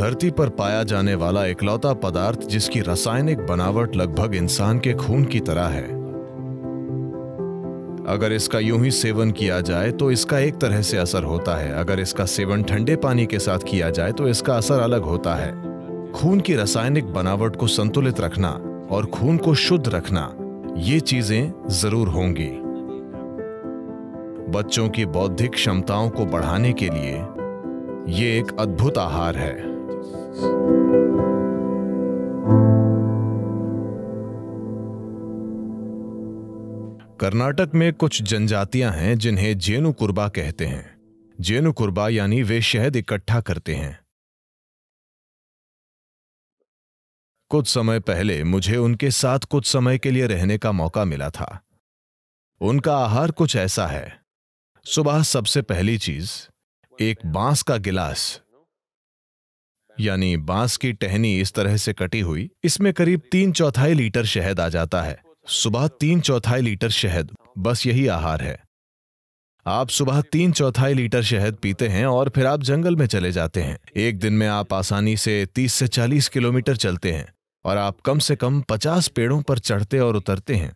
धरती पर पाया जाने वाला इकलौता पदार्थ जिसकी रासायनिक बनावट लगभग इंसान के खून की तरह है। अगर इसका यूं ही सेवन किया जाए तो इसका एक तरह से असर होता है, अगर इसका सेवन ठंडे पानी के साथ किया जाए तो इसका असर अलग होता है। खून की रासायनिक बनावट को संतुलित रखना और खून को शुद्ध रखना, ये चीजें जरूर होंगी। बच्चों की बौद्धिक क्षमताओं को बढ़ाने के लिए ये एक अद्भुत आहार है। कर्नाटक में कुछ जनजातियां हैं जिन्हें जेनु कुर्बा कहते हैं। जेनु कुर्बा यानी वे शहद इकट्ठा करते हैं। कुछ समय पहले मुझे उनके साथ कुछ समय के लिए रहने का मौका मिला था। उनका आहार कुछ ऐसा है। सुबह सबसे पहली चीज एक बांस का गिलास यानी बांस की टहनी इस तरह से कटी हुई, इसमें करीब 3/4 लीटर शहद आ जाता है। सुबह 3/4 लीटर शहद, बस यही आहार है। आप सुबह 3/4 लीटर शहद पीते हैं और फिर आप जंगल में चले जाते हैं। एक दिन में आप आसानी से 30 से 40 किलोमीटर चलते हैं और आप कम से कम 50 पेड़ों पर चढ़ते और उतरते हैं,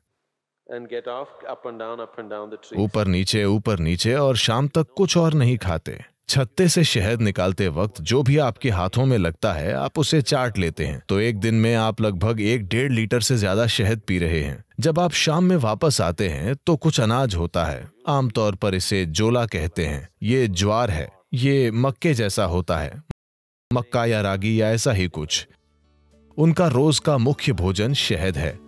ऊपर नीचे ऊपर नीचे, और शाम तक कुछ और नहीं खाते। छत्ते से शहद निकालते वक्त जो भी आपके हाथों में लगता है आप उसे चाट लेते हैं, तो एक दिन में आप लगभग 1-1.5 लीटर से ज्यादा शहद पी रहे हैं। जब आप शाम में वापस आते हैं तो कुछ अनाज होता है, आमतौर पर इसे जोला कहते हैं। ये ज्वार है, ये मक्के जैसा होता है, मक्का या रागी या ऐसा ही कुछ। उनका रोज का मुख्य भोजन शहद है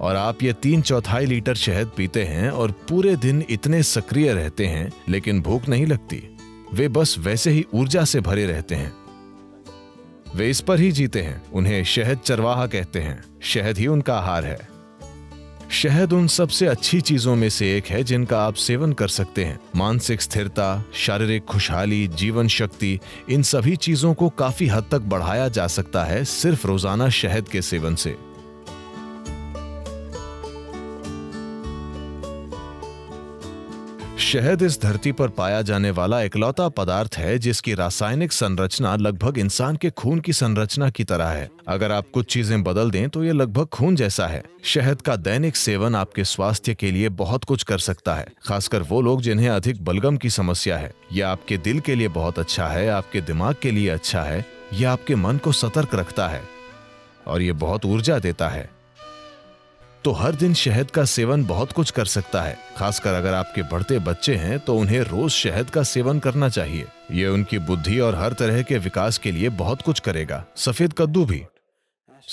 और आप ये 3/4 लीटर शहद पीते हैं और पूरे दिन इतने सक्रिय रहते हैं, लेकिन भूख नहीं लगती। वे बस वैसे ही ऊर्जा से भरे रहते हैं। वे इस पर ही जीते हैं। उन्हें शहद चरवाहा कहते हैं। शहद ही उनका आहार है। शहद उन सबसे अच्छी चीजों में से एक है जिनका आप सेवन कर सकते हैं। मानसिक स्थिरता, शारीरिक खुशहाली, जीवन शक्ति, इन सभी चीजों को काफी हद तक बढ़ाया जा सकता है सिर्फ रोजाना शहद के सेवन से। शहद इस धरती पर पाया जाने वाला इकलौता पदार्थ है जिसकी रासायनिक संरचना लगभग इंसान के खून की संरचना की तरह है। अगर आप कुछ चीजें बदल दें तो यह लगभग खून जैसा है। शहद का दैनिक सेवन आपके स्वास्थ्य के लिए बहुत कुछ कर सकता है, खासकर वो लोग जिन्हें अधिक बलगम की समस्या है। यह आपके दिल के लिए बहुत अच्छा है, आपके दिमाग के लिए अच्छा है, यह आपके मन को सतर्क रखता है और ये बहुत ऊर्जा देता है। तो हर दिन शहद का सेवन बहुत कुछ कर सकता है। खासकर अगर आपके बढ़ते बच्चे हैं तो उन्हें रोज शहद का सेवन करना चाहिए। ये उनकी बुद्धि और हर तरह के विकास के लिए बहुत कुछ करेगा। सफेद कद्दू भी।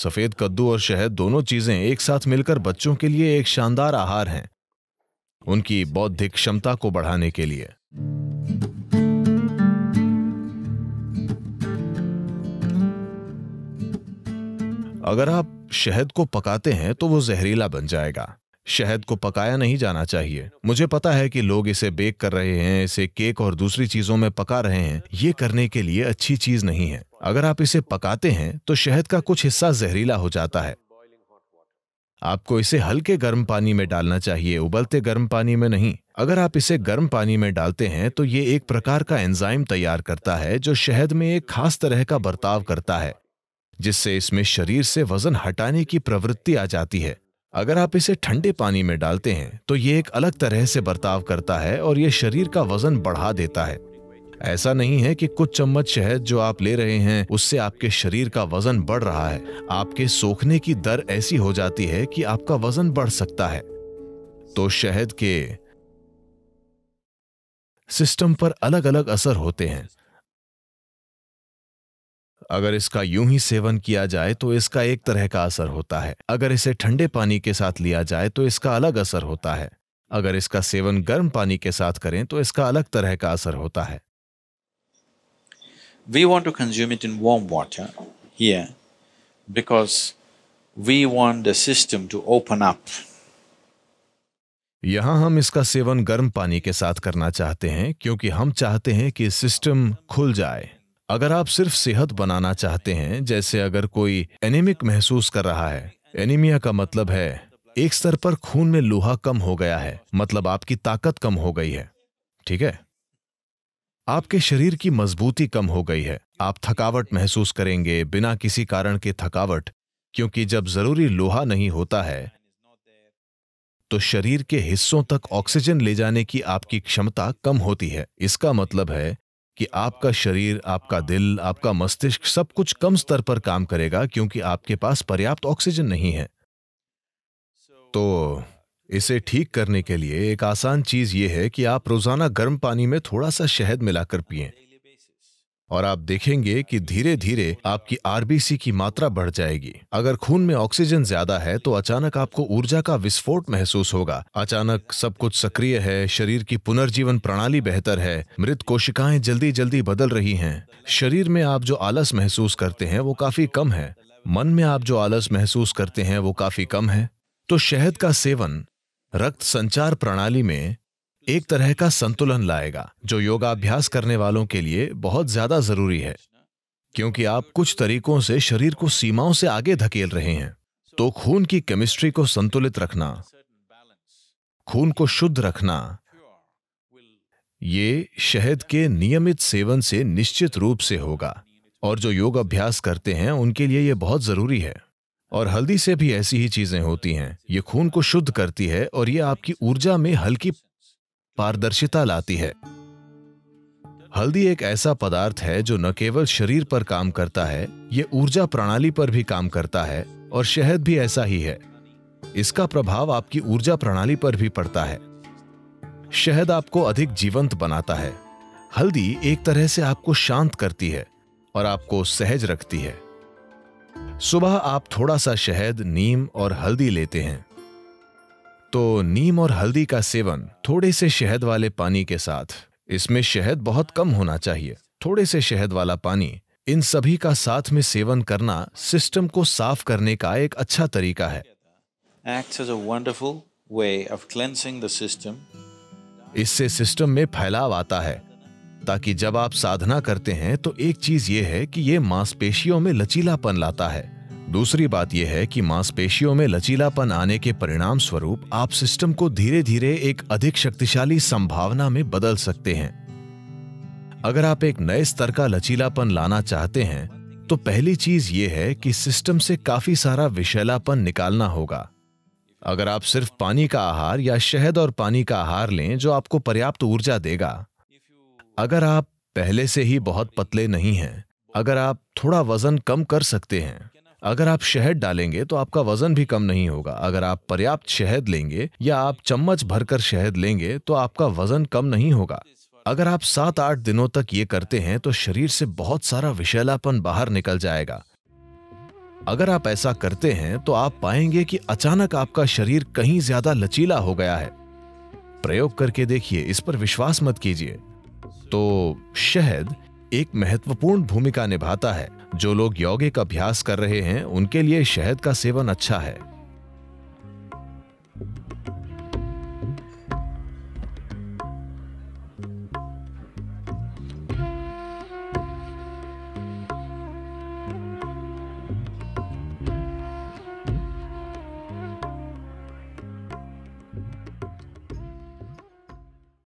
सफेद कद्दू और शहद दोनों चीजें एक साथ मिलकर बच्चों के लिए एक शानदार आहार हैं, उनकी बौद्धिक क्षमता को बढ़ाने के लिए। अगर आप शहद को पकाते हैं तो वो जहरीला बन जाएगा। शहद को पकाया नहीं जाना चाहिए। मुझे पता है कि लोग इसे बेक कर रहे हैं, इसे केक और दूसरी चीजों में पका रहे हैं। ये करने के लिए अच्छी चीज नहीं है। अगर आप इसे पकाते हैं तो शहद का कुछ हिस्सा जहरीला हो जाता है। आपको इसे हल्के गर्म पानी में डालना चाहिए, उबलते गर्म पानी में नहीं। अगर आप इसे गर्म पानी में डालते हैं तो ये एक प्रकार का एंजाइम तैयार करता है जो शहद में एक खास तरह का बर्ताव करता है, जिससे इसमें शरीर से वजन हटाने की प्रवृत्ति आ जाती है। अगर आप इसे ठंडे पानी में डालते हैं तो ये एक अलग तरह से बर्ताव करता है और ये शरीर का वजन बढ़ा देता है। ऐसा नहीं है कि कुछ चम्मच शहद जो आप ले रहे हैं उससे आपके शरीर का वजन बढ़ रहा है। आपके सोखने की दर ऐसी हो जाती है कि आपका वजन बढ़ सकता है। तो शहद के सिस्टम पर अलग अलग असर होते हैं। अगर इसका यूं ही सेवन किया जाए तो इसका एक तरह का असर होता है। अगर इसे ठंडे पानी के साथ लिया जाए तो इसका अलग असर होता है। अगर इसका सेवन गर्म पानी के साथ करें तो इसका अलग तरह का असर होता है। We want to consume it in warm water here because we want the system to open up. यहाँ हम इसका सेवन गर्म पानी के साथ करना चाहते हैं क्योंकि हम चाहते हैं कि सिस्टम खुल जाए। अगर आप सिर्फ सेहत बनाना चाहते हैं, जैसे अगर कोई एनीमिक महसूस कर रहा है, एनीमिया का मतलब है एक स्तर पर खून में लोहा कम हो गया है, मतलब आपकी ताकत कम हो गई है, ठीक है? आपके शरीर की मजबूती कम हो गई है, आप थकावट महसूस करेंगे बिना किसी कारण के थकावट, क्योंकि जब जरूरी लोहा नहीं होता है तो शरीर के हिस्सों तक ऑक्सीजन ले जाने की आपकी क्षमता कम होती है। इसका मतलब है कि आपका शरीर, आपका दिल, आपका मस्तिष्क सब कुछ कम स्तर पर काम करेगा क्योंकि आपके पास पर्याप्त ऑक्सीजन नहीं है। तो इसे ठीक करने के लिए एक आसान चीज यह है कि आप रोजाना गर्म पानी में थोड़ा सा शहद मिलाकर पिएं और आप देखेंगे कि धीरे धीरे आपकी आरबीसी की मात्रा बढ़ जाएगी। अगर खून में ऑक्सीजन ज्यादा है तो अचानक आपको ऊर्जा का विस्फोट महसूस होगा, अचानक सब कुछ सक्रिय है, शरीर की पुनर्जीवन प्रणाली बेहतर है, मृत कोशिकाएं जल्दी जल्दी बदल रही हैं। शरीर में आप जो आलस महसूस करते हैं वो काफी कम है, मन में आप जो आलस महसूस करते हैं वो काफी कम है। तो शहद का सेवन रक्त संचार प्रणाली में एक तरह का संतुलन लाएगा, जो योगाभ्यास करने वालों के लिए बहुत ज्यादा जरूरी है, क्योंकि आप कुछ तरीकों से शरीर को सीमाओं से आगे धकेल रहे हैं। तो खून की केमिस्ट्री को संतुलित रखना, खून को शुद्ध रखना, ये शहद के नियमित सेवन से निश्चित रूप से होगा और जो योग अभ्यास करते हैं उनके लिए यह बहुत जरूरी है। और हल्दी से भी ऐसी ही चीजें होती हैं, ये खून को शुद्ध करती है और ये आपकी ऊर्जा में हल्की पारदर्शिता लाती है। हल्दी एक ऐसा पदार्थ है जो न केवल शरीर पर काम करता है, ये ऊर्जा प्रणाली पर भी काम करता है और शहद भी ऐसा ही है। इसका प्रभाव आपकी ऊर्जा प्रणाली पर भी पड़ता है। शहद आपको अधिक जीवंत बनाता है, हल्दी एक तरह से आपको शांत करती है और आपको सहज रखती है। सुबह आप थोड़ा सा शहद, नीम और हल्दी लेते हैं तो नीम और हल्दी का सेवन थोड़े से शहद वाले पानी के साथ, इसमें शहद बहुत कम होना चाहिए, थोड़े से शहद वाला पानी, इन सभी का साथ में सेवन करना सिस्टम को साफ करने का एक अच्छा तरीका है। इससे सिस्टम में फैलाव आता है, ताकि जब आप साधना करते हैं तो एक चीज यह है कि यह मांसपेशियों में लचीलापन लाता है। दूसरी बात यह है कि मांसपेशियों में लचीलापन आने के परिणाम स्वरूप आप सिस्टम को धीरे धीरे एक अधिक शक्तिशाली संभावना में बदल सकते हैं। अगर आप एक नए स्तर का लचीलापन लाना चाहते हैं तो पहली चीज यह है कि सिस्टम से काफी सारा विषैलापन निकालना होगा। अगर आप सिर्फ पानी का आहार या शहद और पानी का आहार लें जो आपको पर्याप्त ऊर्जा देगा, अगर आप पहले से ही बहुत पतले नहीं हैं, अगर आप थोड़ा वजन कम कर सकते हैं, अगर आप शहद डालेंगे तो आपका वजन भी कम नहीं होगा। अगर आप पर्याप्त शहद लेंगे या आप चम्मच भरकर शहद लेंगे तो आपका वजन कम नहीं होगा। अगर आप 7-8 दिनों तक ये करते हैं तो शरीर से बहुत सारा विषैलापन बाहर निकल जाएगा। अगर आप ऐसा करते हैं तो आप पाएंगे कि अचानक आपका शरीर कहीं ज्यादा लचीला हो गया है। प्रयोग करके देखिए, इस पर विश्वास मत कीजिए। तो शहद एक महत्वपूर्ण भूमिका निभाता है। जो लोग यौगिक अभ्यास कर रहे हैं उनके लिए शहद का सेवन अच्छा है।